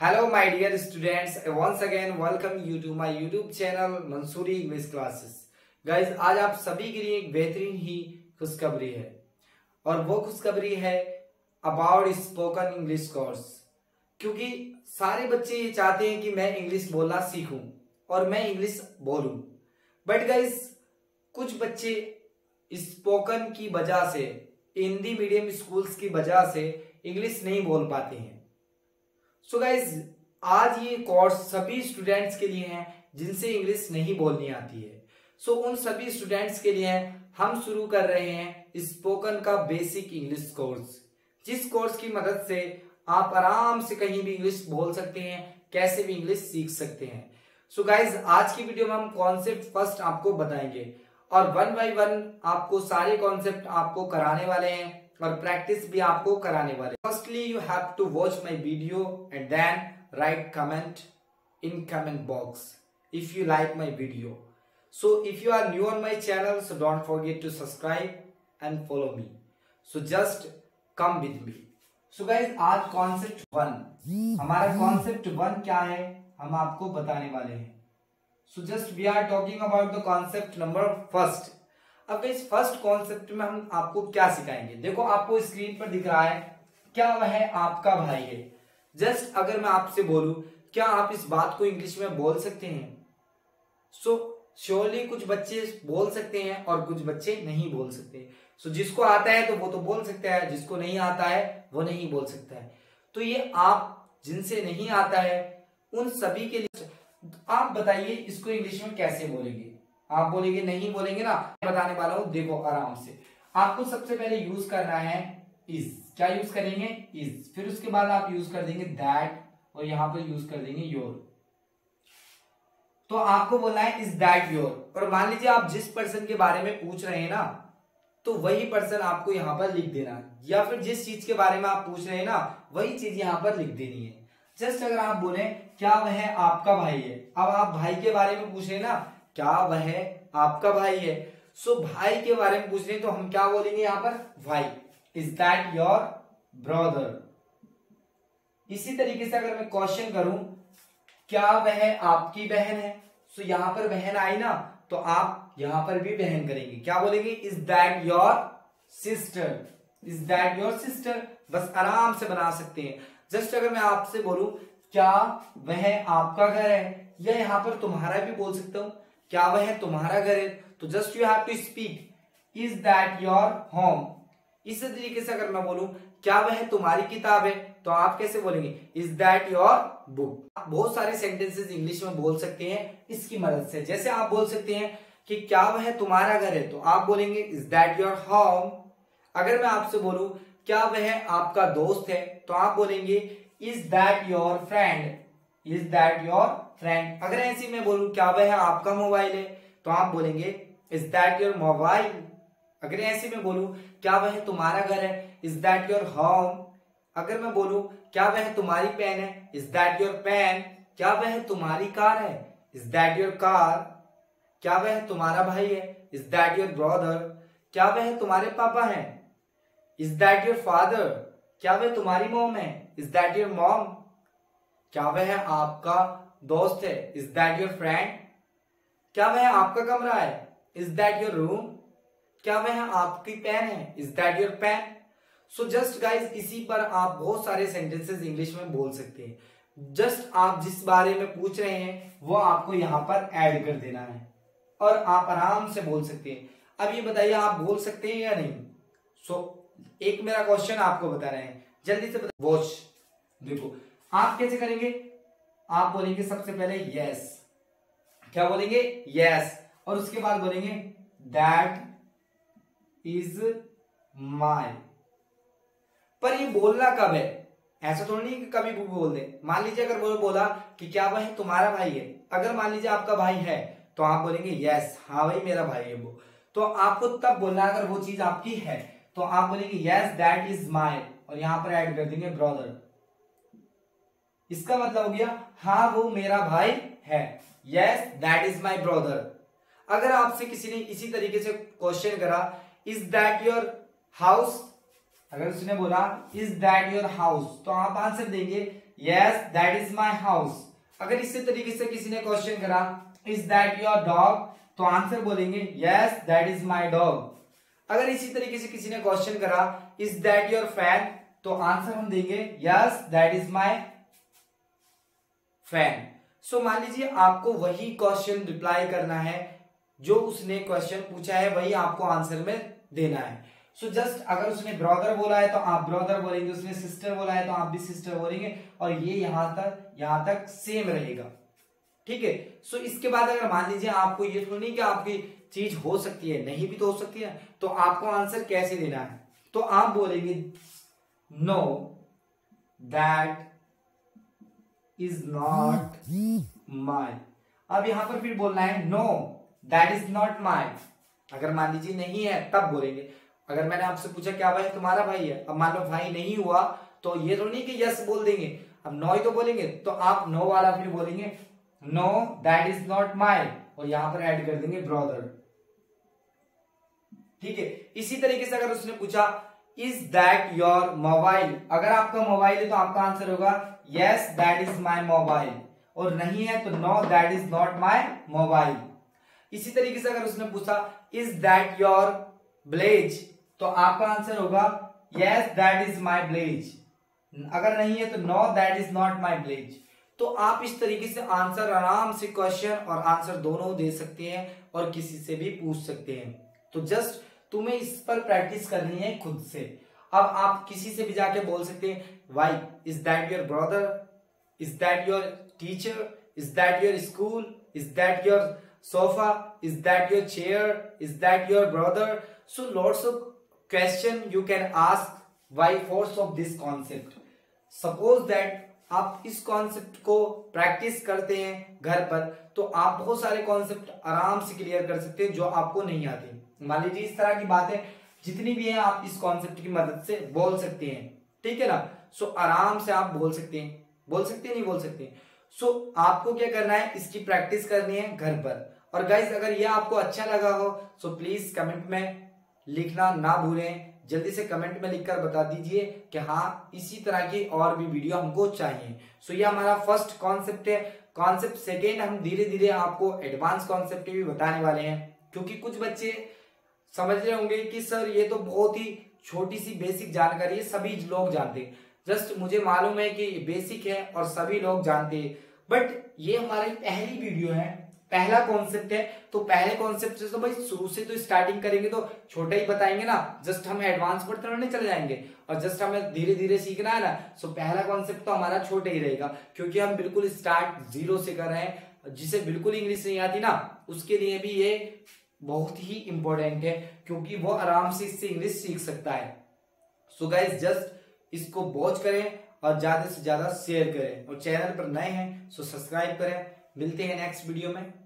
Hello my dear students, once again welcome you to my YouTube channel Mansuri English Classes। Guys, आज आप सभी के लिए एक बेहतरीन ही खुशखबरी है और वो खुशखबरी है अबाउट स्पोकन इंग्लिश कोर्स, क्योंकि सारे बच्चे ये चाहते हैं कि मैं इंग्लिश बोलना सीखूं और मैं इंग्लिश बोलूं। बट गाइज कुछ बच्चे स्पोकन की वजह से, हिंदी मीडियम स्कूल्स की वजह से इंग्लिश नहीं बोल पाते हैं। सो गाइज आज ये कोर्स सभी स्टूडेंट्स के लिए है जिनसे इंग्लिश नहीं बोलनी आती है। सो उन सभी स्टूडेंट्स के लिए हम शुरू कर रहे हैं स्पोकन का बेसिक इंग्लिश कोर्स, जिस कोर्स की मदद से आप आराम से कहीं भी इंग्लिश बोल सकते हैं, कैसे भी इंग्लिश सीख सकते हैं। सो गाइज आज की वीडियो में हम कॉन्सेप्ट फर्स्ट आपको बताएंगे और 1 by 1 आपको सारे कॉन्सेप्ट आपको कराने वाले हैं और प्रैक्टिस भी आपको कराने वाले। Firstly you have to watch my video and then write comment in comment box if you like my video. So if you are new on my channel, so don't forget to subscribe and follow me. So just come with me. So guys आज concept 1, हमारा concept 1 क्या है हम आपको बताने वाले हैं। So just we are talking about the concept number 1। अब इस फर्स्ट कॉन्सेप्ट में हम आपको क्या सिखाएंगे, देखो आपको स्क्रीन पर दिख रहा है क्या वह आपका भाई है। जस्ट अगर मैं आपसे बोलूं क्या आप इस बात को इंग्लिश में बोल सकते हैं, सो श्योरली कुछ बच्चे बोल सकते हैं और कुछ बच्चे नहीं बोल सकते। सो जिसको आता है तो वो तो बोल सकता है, जिसको नहीं आता है वो नहीं बोल सकता है। तो ये आप जिनसे नहीं आता है उन सभी के लिए आप बताइए इसको इंग्लिश में कैसे बोलेंगे। आप बोलेंगे नहीं बोलेंगे ना, बताने वाला हूं, देखो आराम से। आपको सबसे पहले यूज करना है इज। क्या यूज करेंगे? इज। फिर उसके बाद आप यूज कर देंगे दैट और यहां पर यूज कर देंगे योर। तो आपको बोलना है इज दैट योर, और मान लीजिए आप जिस पर्सन के बारे में पूछ रहे हैं ना तो वही पर्सन आपको यहां पर लिख देना है, या फिर जिस चीज के बारे में आप पूछ रहे हैं ना वही चीज यहां पर लिख देनी है। जस्ट अगर आप बोले क्या वह आपका भाई है, अब आप भाई के बारे में पूछ रहे हैं ना, क्या वह आपका भाई है। सो भाई के बारे में पूछ रहे हैं तो हम क्या बोलेंगे यहाँ पर भाई, इज दैट योर ब्रदर। इसी तरीके से अगर मैं क्वेश्चन करूं क्या वह आपकी बहन है, सो यहां पर बहन आई ना तो आप यहां पर भी बहन करेंगे, क्या बोलेंगे is that your sister, is that your sister. बस आराम से बना सकते हैं। जस्ट अगर मैं आपसे बोलूं क्या वह आपका घर है, या यहां पर तुम्हारा भी बोल सकता हूं, क्या वह तुम्हारा घर है। तो just you have to speak is that your home. इसी तरीके से अगर मैं बोलूं क्या वह तुम्हारी किताब है, तो आप कैसे बोलेंगे इज दैट योर बुक। आप बहुत सारे सेंटेंसेस इंग्लिश में बोल सकते हैं इसकी मदद से। जैसे आप बोल सकते हैं कि क्या वह तुम्हारा घर है, तो आप बोलेंगे इज दैट योर होम। अगर मैं आपसे बोलूं क्या वह आपका दोस्त है, तो आप बोलेंगे is that your friend, is that your friend. अगर ऐसी मैं बोलूं क्या वह आपका मोबाइल है, तो आप बोलेंगे इज दैट योर मोबाइल। अगर ऐसी मैं बोलूं क्या वह तुम्हारा घर है, इज दैट योर होम। अगर मैं बोलूं क्या वह तुम्हारी पेन है, इज दैट योर पेन। क्या वह तुम्हारी कार है, इज दैट योर कार। क्या वह तुम्हारा भाई है, इज दैट योर ब्रदर। क्या वह तुम्हारे पापा है, इज दैट योर फादर। क्या वह तुम्हारी मॉम है, इज दैट योर मॉम। क्या वह आपका दोस्त है, इज दैट योर फ्रेंड। क्या वह आपका कमरा है, इज दैट योर रूम। क्या वह आपकी पेन है, is that your pen. So just guys इसी पर आप बहुत सारे सेंटेंसेस इंग्लिश में बोल सकते हैं। जस्ट आप जिस बारे में पूछ रहे हैं वो आपको यहाँ पर ऐड कर देना है और आप आराम से बोल सकते हैं। अब ये बताइए आप बोल सकते हैं या नहीं। सो एक मेरा क्वेश्चन आपको बता रहे हैं, जल्दी से बता। वॉच, देखो आप कैसे करेंगे, आप बोलेंगे सबसे पहले यस, क्या बोलेंगे यस, और उसके बाद बोलेंगे दैट इज माय। पर ये बोलना कब है, ऐसा थोड़ी नहीं कि कभी भी बोल दे। मान लीजिए अगर वो बोला कि क्या वह तुम्हारा भाई है, अगर मान लीजिए आपका भाई है तो आप बोलेंगे यस, हाँ भाई मेरा भाई है वो। तो आपको तब बोलना अगर वो चीज आपकी है, तो आप बोलेंगे यस दैट इज माय और यहां पर ऐड कर देंगे ब्रदर। इसका मतलब हो गया हाँ वो मेरा भाई है, yes that is my brother. अगर आपसे किसी ने इसी तरीके से क्वेश्चन करा इज दैट योर हाउस, अगर उसने बोला इज दैट योर हाउस, तो आप आंसर देंगे yes that is my house। अगर इसी तरीके से किसी ने क्वेश्चन करा is that your dog, तो आंसर बोलेंगे yes that is my dog। अगर इसी तरीके से किसी ने क्वेश्चन करा is that your fan, तो आंसर हम देंगे yes that is my fan। सो मान लीजिए आपको वही क्वेश्चन रिप्लाई करना है जो उसने क्वेश्चन पूछा है, वही आपको आंसर में देना है। सो जस्ट अगर उसने ब्रदर बोला है तो आप ब्रदर बोलेंगे, उसने सिस्टर बोला है तो आप भी सिस्टर बोलेंगे, और ये यहाँ तक सेम रहेगा, ठीक है। सो इसके बाद अगर मान लीजिए आपको ये तो नहीं कि आपकी चीज हो सकती है, नहीं भी तो हो सकती है, तो आपको आंसर कैसे देना है, तो आप बोलेंगे no that is not my. अब यहां पर फिर बोलना है no That is not mine। अगर मान लीजिए नहीं है तब बोलेंगे। अगर मैंने आपसे पूछा क्या भाई तुम्हारा भाई है, अब मान लो भाई नहीं हुआ तो ये तो नहीं कि यस बोल देंगे, अब नो ही तो बोलेंगे, तो आप नो वाला फिर बोलेंगे no that is not my, और यहां पर ऐड कर देंगे ब्रदर, ठीक है। इसी तरीके से अगर उसने पूछा इज दैट योर मोबाइल, अगर आपका मोबाइल है तो आपका आंसर होगा yes that is my mobile, और नहीं है तो no that is not my mobile. इसी तरीके से अगर उसने पूछा इज दैट योर ब्लेज, तो आपका आंसर होगा yes that is my Blaze, अगर नहीं है तो no that is not my Blaze. तो आप इस तरीके से आंसर आराम से क्वेश्चन और आंसर दोनों दे सकते हैं और किसी से भी पूछ सकते हैं। तो जस्ट तुम्हें इस पर प्रैक्टिस करनी है खुद से। अब आप किसी से भी जाके बोल सकते हैं भाई is that your brother, is that your teacher, is that your school, is that your sofa, is that your chair, is that your brother? So lots of question you can ask by force of this concept. Suppose that आप इस concept को practice करते हैं घर पर, तो आप बहुत सारे कॉन्सेप्ट आराम से क्लियर कर सकते हैं जो आपको नहीं आते। मान लीजिए इस तरह की बातें जितनी भी है आप इस कॉन्सेप्ट की मदद से बोल सकते हैं, ठीक है ना। सो आराम से आप बोल सकते हैं, आपको क्या करना है, इसकी प्रैक्टिस करनी है घर पर। और गाइज अगर यह आपको अच्छा लगा हो सो प्लीज कमेंट में लिखना ना भूलें, जल्दी से कमेंट में लिखकर बता दीजिए कि हाँ इसी तरह की और भी वीडियो हमको चाहिए। सो ये हमारा फर्स्ट कॉन्सेप्ट है। कॉन्सेप्ट सेकेंड हम धीरे धीरे आपको एडवांस कॉन्सेप्ट भी बताने वाले हैं, क्योंकि कुछ बच्चे समझ रहे होंगे कि सर ये तो बहुत ही छोटी सी बेसिक जानकारी है, सभी लोग जानते हैं। जस्ट मुझे मालूम है कि ये बेसिक है और सभी लोग जानते हैं, बट ये हमारी पहली वीडियो है, पहला कॉन्सेप्ट है, तो पहले कॉन्सेप्ट से तो भाई शुरू से तो स्टार्टिंग करेंगे तो छोटा ही बताएंगे ना। जस्ट हम एडवांस पर तो नहीं चले जाएंगे, और जस्ट हमें धीरे धीरे सीखना है ना। सो पहला कॉन्सेप्ट तो हमारा छोटा ही रहेगा, क्योंकि हम बिल्कुल स्टार्ट जीरो से कर रहे हैं। जिसे बिल्कुल इंग्लिश नहीं आती ना उसके लिए भी ये बहुत ही इंपॉर्टेंट है, क्योंकि वो आराम से इससे इंग्लिश सीख सकता है। सो गाइज जस्ट इसको वॉच करें और ज्यादा से ज्यादा शेयर करें, और चैनल पर नए हैं सो सब्सक्राइब करें। मिलते हैं नेक्स्ट वीडियो में।